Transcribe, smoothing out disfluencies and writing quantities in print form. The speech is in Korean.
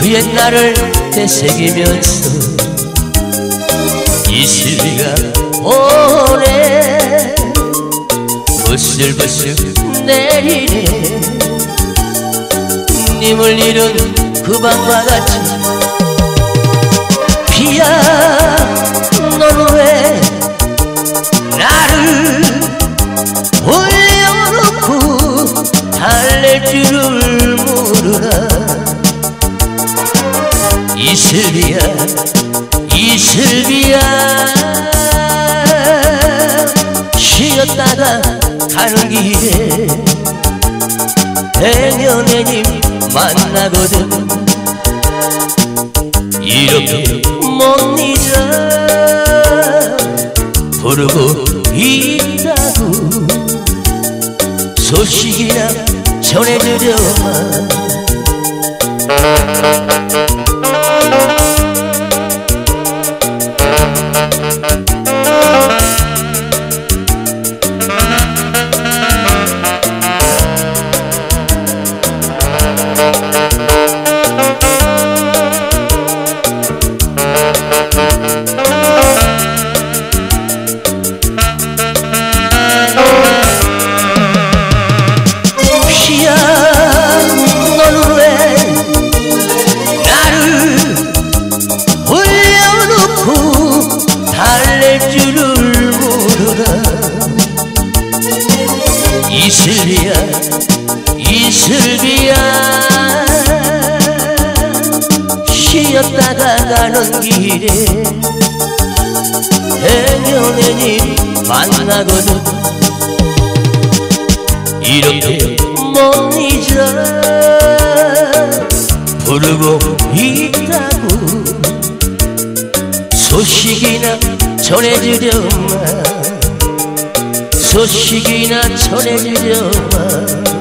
그 옛날을 되새기면서 이 시비가 오네 부슬부슬 내리네. 님을 잃은 그 밤과 같이 비야 넌 왜 나를 올려놓고 달랠 줄을 모르나. 이슬비야 이슬비야 쉬었다가 가는 길에 행여내 님 만나거든. 이렇게 못 잊어 부르고 있다고 소식이나 전해드려봐. 이슬비야 이슬비야 쉬었다가 가는 길에 행여내 님 만나거든. 이렇게 못 잊어 부르고 있다고 소식이나 전해주렴마. 소식이나 전해주렴마.